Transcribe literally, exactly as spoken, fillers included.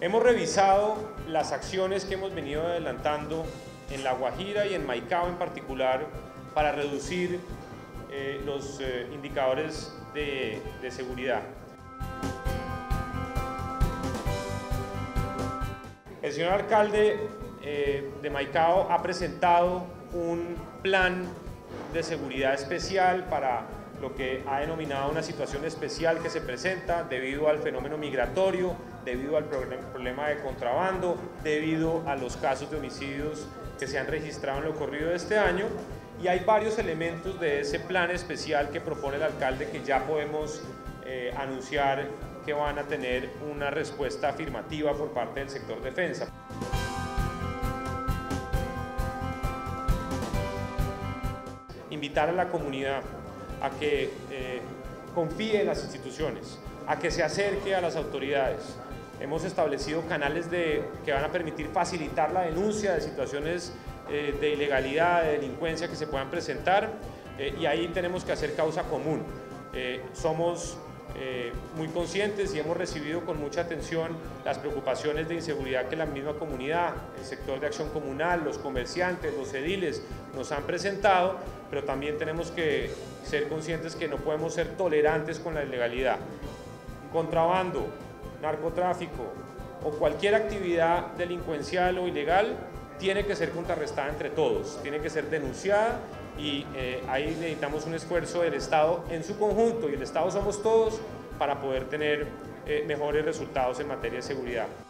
Hemos revisado las acciones que hemos venido adelantando en La Guajira y en Maicao en particular para reducir eh, los eh, indicadores de, de seguridad. El señor alcalde eh, de Maicao ha presentado un plan de seguridad especial para lo que ha denominado una situación especial que se presenta debido al fenómeno migratorio, debido al problema de contrabando, debido a los casos de homicidios que se han registrado en lo corrido de este año, y hay varios elementos de ese plan especial que propone el alcalde que ya podemos eh, anunciar que van a tener una respuesta afirmativa por parte del sector defensa. Invitar a la comunidad a que eh, confíe en las instituciones, a que se acerque a las autoridades. Hemos establecido canales de, que van a permitir facilitar la denuncia de situaciones eh, de ilegalidad, de delincuencia que se puedan presentar, eh, y ahí tenemos que hacer causa común. Eh, somos eh, muy conscientes y hemos recibido con mucha atención las preocupaciones de inseguridad que la misma comunidad, el sector de acción comunal, los comerciantes, los ediles nos han presentado, pero también tenemos que ser conscientes que no podemos ser tolerantes con la ilegalidad. Contrabando, narcotráfico o cualquier actividad delincuencial o ilegal tiene que ser contrarrestada entre todos, tiene que ser denunciada, y eh, ahí necesitamos un esfuerzo del Estado en su conjunto, y el Estado somos todos, para poder tener eh, mejores resultados en materia de seguridad.